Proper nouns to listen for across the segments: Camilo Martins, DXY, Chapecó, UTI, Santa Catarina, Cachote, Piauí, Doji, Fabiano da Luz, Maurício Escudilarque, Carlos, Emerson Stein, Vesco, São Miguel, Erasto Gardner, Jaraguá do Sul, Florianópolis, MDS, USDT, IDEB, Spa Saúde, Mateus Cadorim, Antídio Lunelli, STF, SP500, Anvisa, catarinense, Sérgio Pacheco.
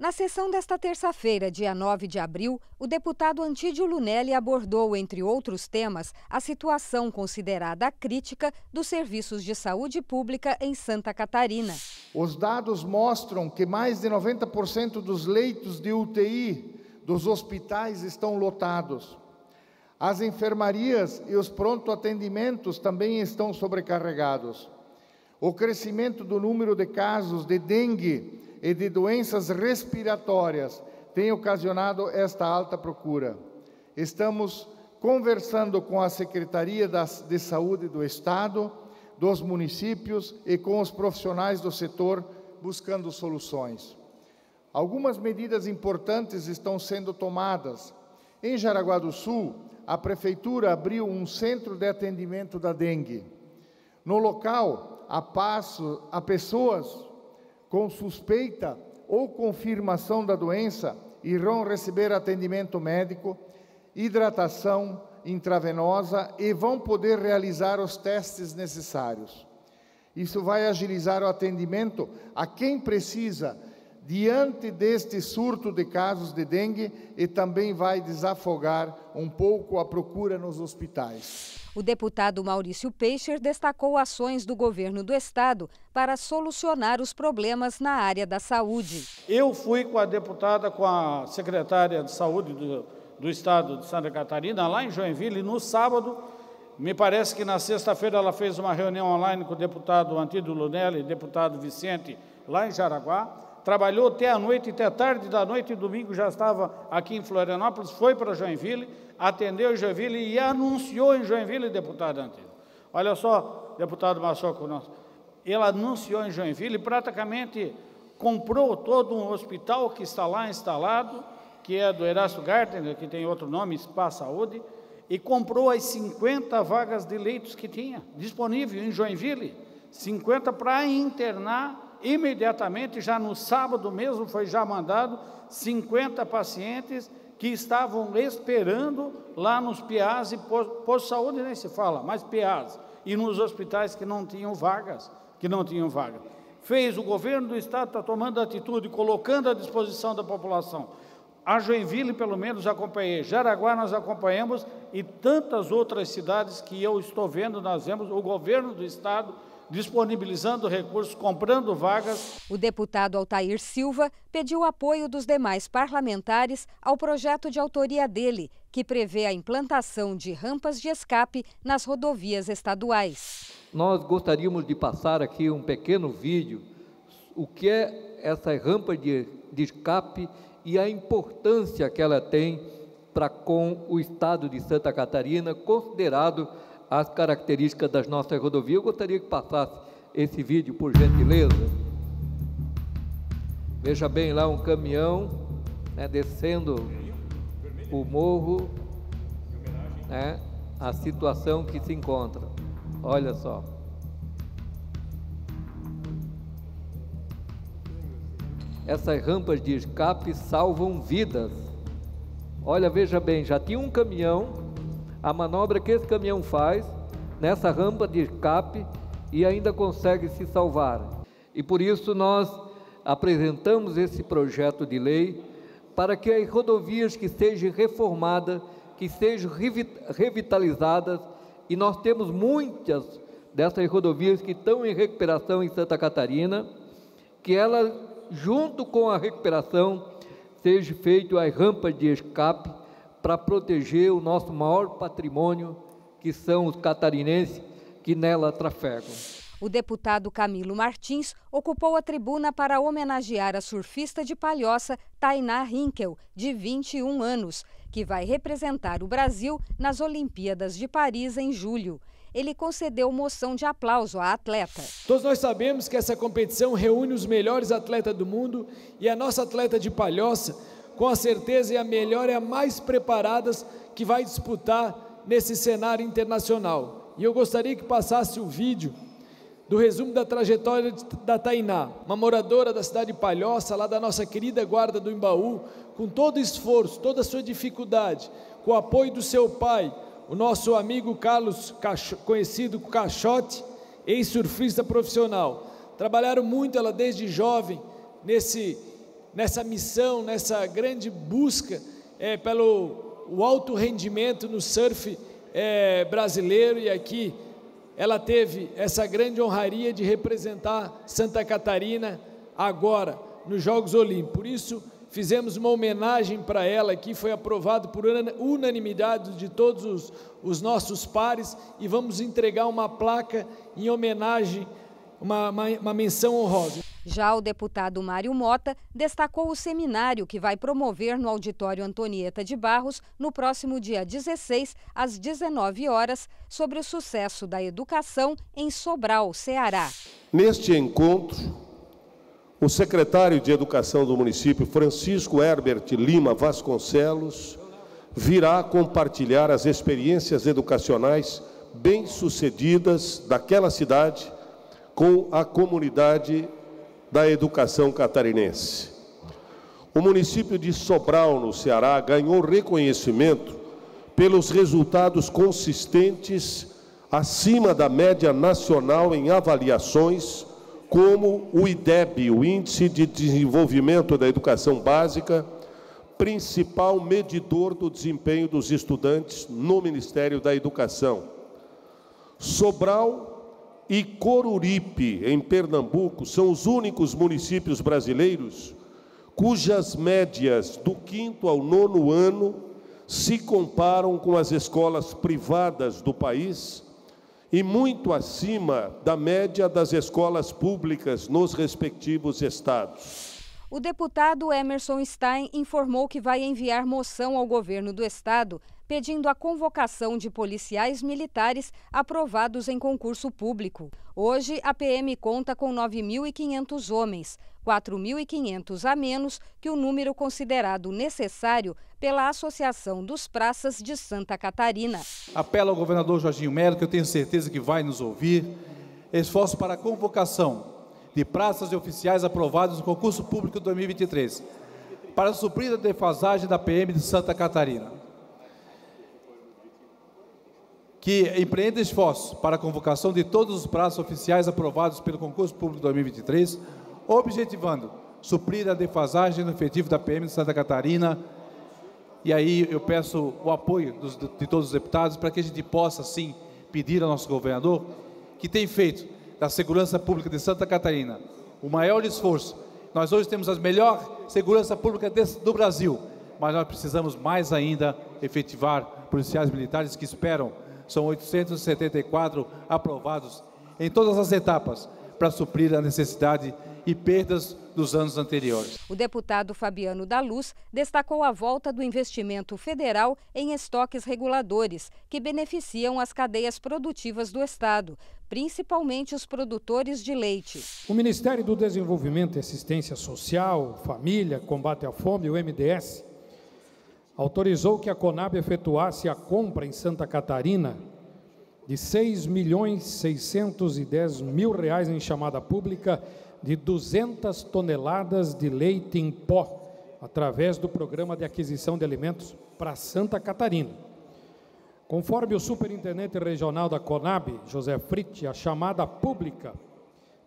Na sessão desta terça-feira, dia 9 de abril, o deputado Antídio Lunelli abordou, entre outros temas, a situação considerada crítica dos serviços de saúde pública em Santa Catarina. Os dados mostram que mais de 90% dos leitos de UTI dos hospitais estão lotados. As enfermarias e os pronto-atendimentos também estão sobrecarregados. O crescimento do número de casos de dengue e de doenças respiratórias tem ocasionado esta alta procura. Estamos conversando com a Secretaria de Saúde do Estado, dos municípios e com os profissionais do setor, buscando soluções. Algumas medidas importantes estão sendo tomadas. Em Jaraguá do Sul, a Prefeitura abriu um centro de atendimento da dengue. No local, há pessoas com suspeita ou confirmação da doença irão receber atendimento médico, hidratação intravenosa e vão poder realizar os testes necessários. Isso vai agilizar o atendimento a quem precisa diante deste surto de casos de dengue e também vai desafogar um pouco a procura nos hospitais. O deputado Maurício Peixer destacou ações do governo do Estado para solucionar os problemas na área da saúde. Eu fui com a deputada, com a secretária de saúde do Estado de Santa Catarina, lá em Joinville, no sábado. Me parece que na sexta-feira ela fez uma reunião online com o deputado Antídio Lunelli, deputado Vicente, lá em Jaraguá. Trabalhou até a noite, até tarde da noite, domingo já estava aqui em Florianópolis, foi para Joinville, atendeu Joinville e anunciou em Joinville, deputado Antídio. Olha só, deputado Massoco, ele anunciou em Joinville, praticamente comprou todo um hospital que está lá instalado, que é do Erasto Gardner, que tem outro nome, Spa Saúde, e comprou as 50 vagas de leitos que tinha disponível em Joinville, 50 para internar. Imediatamente, já no sábado mesmo, foi já mandado 50 pacientes que estavam esperando lá nos PAs e postos de saúde, nem se fala, mas PAs, e nos hospitais que não tinham vagas, Fez o governo do Estado, está tomando atitude, colocando à disposição da população. A Joinville, pelo menos, acompanhei. Jaraguá, nós acompanhamos, e tantas outras cidades que eu estou vendo, nós vemos o governo do Estado disponibilizando recursos, comprando vagas. O deputado Altair Silva pediu apoio dos demais parlamentares ao projeto de autoria dele, que prevê a implantação de rampas de escape nas rodovias estaduais. Nós gostaríamos de passar aqui um pequeno vídeo, o que é essa rampa de escape e a importância que ela tem para com o Estado de Santa Catarina, considerado as características das nossas rodovias. Eu gostaria que passasse esse vídeo, por gentileza. Veja bem lá um caminhão, né, descendo o morro, né, a situação que se encontra. Olha só. Essas rampas de escape salvam vidas. Olha, veja bem, já tinha um caminhão. A manobra que esse caminhão faz nessa rampa de escape e ainda consegue se salvar. E por isso nós apresentamos esse projeto de lei para que as rodovias que sejam reformadas, que sejam revitalizadas, e nós temos muitas dessas rodovias que estão em recuperação em Santa Catarina, que ela, junto com a recuperação, seja feito as rampas de escape para proteger o nosso maior patrimônio, que são os catarinenses que nela trafegam. O deputado Camilo Martins ocupou a tribuna para homenagear a surfista de Palhoça, Tainá Hinkel, de 21 anos, que vai representar o Brasil nas Olimpíadas de Paris em julho. Ele concedeu moção de aplauso à atleta. Todos nós sabemos que essa competição reúne os melhores atletas do mundo e a nossa atleta de Palhoça, com a certeza, é a melhor e a mais preparada que vai disputar nesse cenário internacional. E eu gostaria que passasse o vídeo do resumo da trajetória da Tainá, uma moradora da cidade de Palhoça, lá da nossa querida Guarda do Embaú, com todo o esforço, toda a sua dificuldade, com o apoio do seu pai, o nosso amigo Carlos, conhecido como Cachote, ex-surfista profissional. Trabalharam muito ela desde jovem nesse nessa missão, nessa grande busca pelo alto rendimento no surf brasileiro, e aqui ela teve essa grande honraria de representar Santa Catarina agora nos Jogos Olímpicos. Por isso, fizemos uma homenagem para ela aqui, foi aprovado por unanimidade de todos os nossos pares, e vamos entregar uma placa em homenagem, uma menção honrosa. Já o deputado Mário Mota destacou o seminário que vai promover no auditório Antonieta de Barros no próximo dia 16, às 19 horas, sobre o sucesso da educação em Sobral, Ceará. Neste encontro, o secretário de Educação do município, Francisco Herbert Lima Vasconcelos, virá compartilhar as experiências educacionais bem-sucedidas daquela cidade com a comunidade da educação catarinense. O município de Sobral, no Ceará, ganhou reconhecimento pelos resultados consistentes acima da média nacional em avaliações, como o IDEB, o Índice de Desenvolvimento da Educação Básica, principal medidor do desempenho dos estudantes no Ministério da Educação. Sobral e Coruripe, em Pernambuco, são os únicos municípios brasileiros cujas médias do 5º ao 9º ano se comparam com as escolas privadas do país, e muito acima da média das escolas públicas nos respectivos estados. O deputado Emerson Stein informou que vai enviar moção ao governo do estado pedindo a convocação de policiais militares aprovados em concurso público. Hoje, a PM conta com 9.500 homens, 4.500 a menos que o número considerado necessário pela Associação dos Praças de Santa Catarina. Apelo ao governador Jorginho Mello, que eu tenho certeza que vai nos ouvir, esforço para a convocação de praças e oficiais aprovados no concurso público 2023, para suprir a defasagem da PM de Santa Catarina, que empreenda esforços para a convocação de todos os praças oficiais aprovados pelo concurso público 2023, objetivando suprir a defasagem no efetivo da PM de Santa Catarina. E aí eu peço o apoio de todos os deputados para que a gente possa, sim, pedir ao nosso governador, que tem feito da segurança pública de Santa Catarina o maior esforço. Nós hoje temos a melhor segurança pública do Brasil, mas nós precisamos mais ainda efetivar policiais militares, que esperam. São 874 aprovados em todas as etapas para suprir a necessidade e perdas dos anos anteriores. O deputado Fabiano da Luz destacou a volta do investimento federal em estoques reguladores, que beneficiam as cadeias produtivas do estado, principalmente os produtores de leite. O Ministério do Desenvolvimento e Assistência Social, Família, Combate à Fome, o MDS, autorizou que a Conab efetuasse a compra em Santa Catarina de R$ 6.610.000 em chamada pública de 200 toneladas de leite em pó, através do Programa de Aquisição de Alimentos para Santa Catarina. Conforme o superintendente regional da Conab, José Fritt, a chamada pública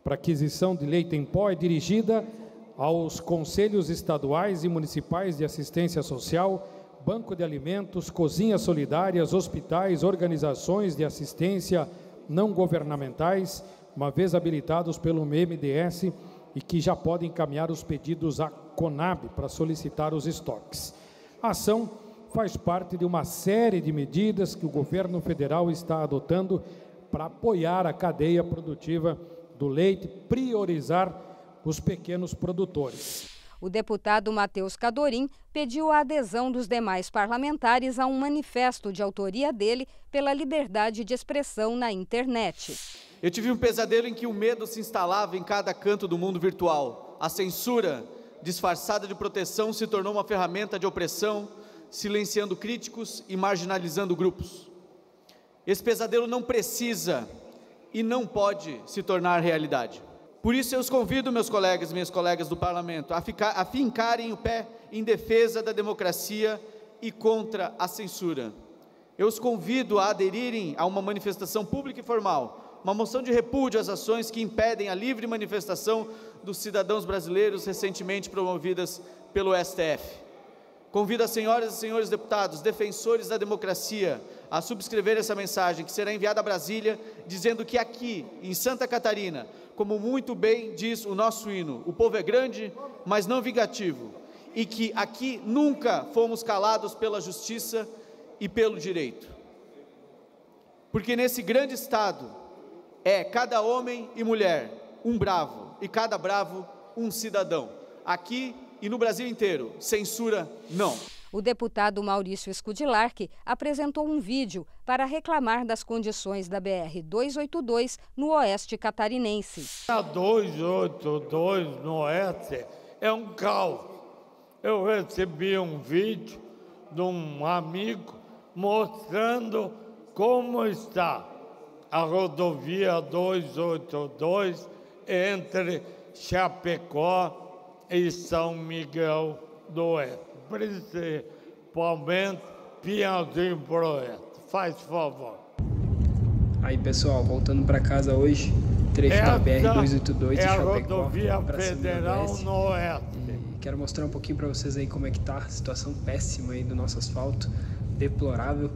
para aquisição de leite em pó é dirigida aos conselhos estaduais e municipais de assistência social, banco de alimentos, cozinhas solidárias, hospitais, organizações de assistência não governamentais, uma vez habilitados pelo MDS, e que já podem encaminhar os pedidos à Conab para solicitar os estoques. A ação faz parte de uma série de medidas que o governo federal está adotando para apoiar a cadeia produtiva do leite, priorizar os pequenos produtores. O deputado Mateus Cadorim pediu a adesão dos demais parlamentares a um manifesto de autoria dele pela liberdade de expressão na internet. Eu tive um pesadelo em que o medo se instalava em cada canto do mundo virtual. A censura, disfarçada de proteção, se tornou uma ferramenta de opressão, silenciando críticos e marginalizando grupos. Esse pesadelo não precisa e não pode se tornar realidade. Por isso, eu os convido, meus colegas e minhas colegas do Parlamento, a fincarem o pé em defesa da democracia e contra a censura. Eu os convido a aderirem a uma manifestação pública e formal, uma moção de repúdio às ações que impedem a livre manifestação dos cidadãos brasileiros recentemente promovidas pelo STF. Convido as senhoras e senhores deputados, defensores da democracia, a subscrever essa mensagem que será enviada a Brasília, dizendo que aqui, em Santa Catarina, como muito bem diz o nosso hino, o povo é grande, mas não vingativo, e que aqui nunca fomos calados pela justiça e pelo direito. Porque nesse grande Estado é cada homem e mulher um bravo, e cada bravo um cidadão. Aqui e no Brasil inteiro, censura não. O deputado Maurício Escudilarque apresentou um vídeo para reclamar das condições da BR-282 no oeste catarinense. A 282 no oeste é um caos. Eu recebi um vídeo de um amigo mostrando como está a rodovia 282 entre Chapecó e São Miguel do Oeste. Principalmente Piauí pro Oeste. Faz favor. Aí, pessoal, voltando para casa hoje, trecho da BR-282 de Chapecó para São Miguel Oeste. E quero mostrar um pouquinho para vocês aí como é que tá a situação péssima aí do nosso asfalto, deplorável.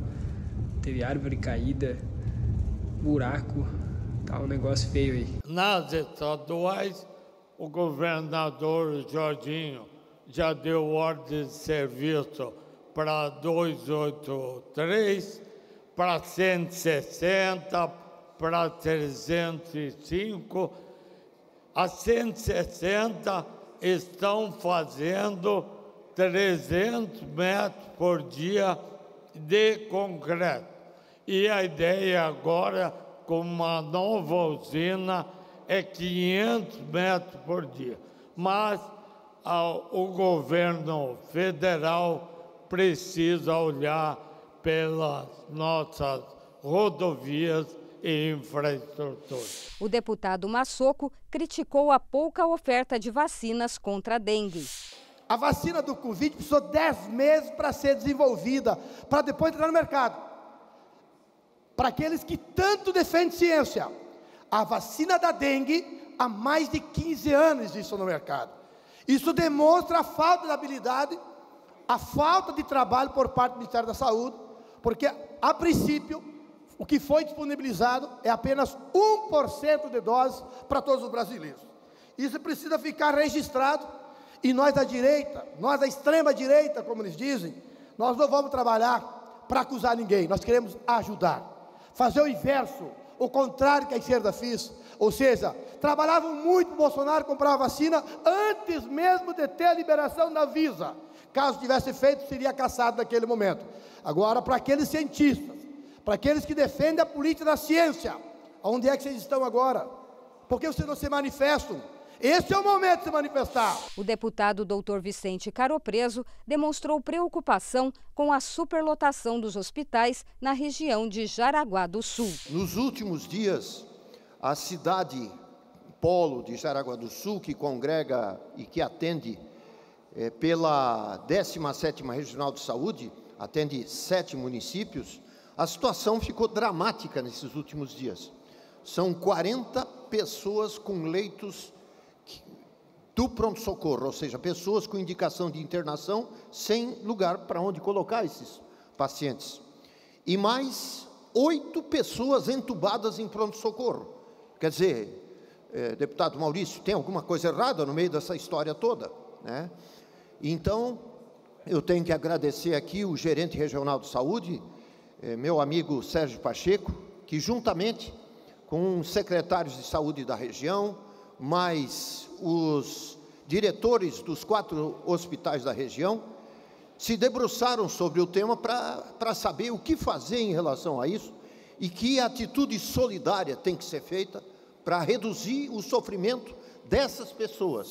Teve árvore caída, buraco, tá um negócio feio aí. Nas estaduais, o governador Jorginho já deu ordem de serviço para 283, para 160, para 305. As 160 estão fazendo 300 metros por dia de concreto. E a ideia agora, com uma nova usina, é 500 metros por dia. Mas o governo federal precisa olhar pelas nossas rodovias e infraestrutura. O deputado Massoco criticou a pouca oferta de vacinas contra a dengue. A vacina do Covid precisou 10 meses para ser desenvolvida, para depois entrar no mercado. Para aqueles que tanto defendem ciência, a vacina da dengue há mais de 15 anos existe no mercado. Isso demonstra a falta de habilidade, a falta de trabalho por parte do Ministério da Saúde, porque, a princípio, o que foi disponibilizado é apenas 1% de doses para todos os brasileiros. Isso precisa ficar registrado, e nós da direita, nós da extrema direita, como eles dizem, nós não vamos trabalhar para acusar ninguém, nós queremos ajudar. Fazer o inverso, o contrário que a esquerda fez, ou seja, trabalhavam muito, Bolsonaro comprava vacina antes mesmo de ter a liberação da Anvisa. Caso tivesse feito, seria caçado naquele momento. Agora, para aqueles cientistas, para aqueles que defendem a política da ciência, onde é que vocês estão agora? Por que vocês não se manifestam? Esse é o momento de se manifestar. O deputado Dr. Vicente Caropreso demonstrou preocupação com a superlotação dos hospitais na região de Jaraguá do Sul. Nos últimos dias, a cidade polo de Jaraguá do Sul, que congrega e que atende pela 17ª Regional de Saúde, atende 7 municípios, a situação ficou dramática nesses últimos dias. São 40 pessoas com leitos do pronto-socorro, ou seja, pessoas com indicação de internação sem lugar para onde colocar esses pacientes. E mais 8 pessoas entubadas em pronto-socorro. Quer dizer, deputado Maurício, tem alguma coisa errada no meio dessa história toda, né? Então, eu tenho que agradecer aqui o gerente regional de saúde, meu amigo Sérgio Pacheco, que juntamente com os secretários de saúde da região, mas os diretores dos 4 hospitais da região se debruçaram sobre o tema para saber o que fazer em relação a isso e que atitude solidária tem que ser feita para reduzir o sofrimento dessas pessoas.